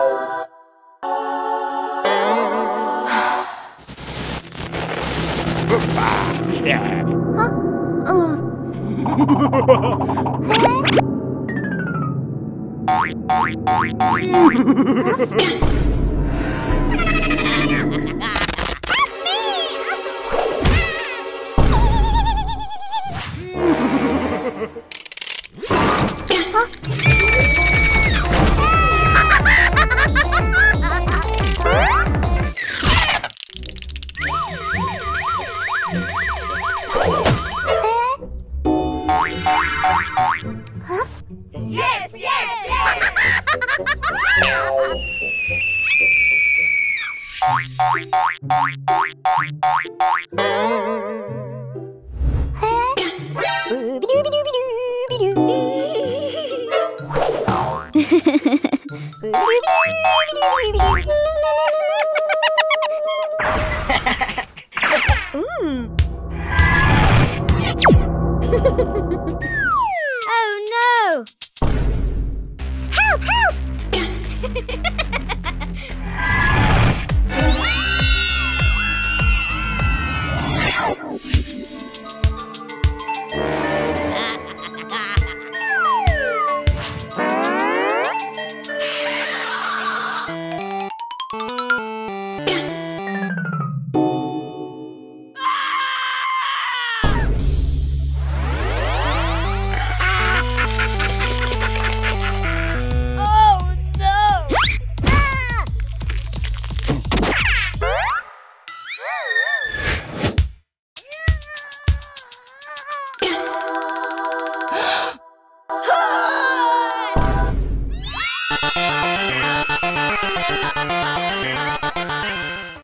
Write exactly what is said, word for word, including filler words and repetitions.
Oh no! Help! Help!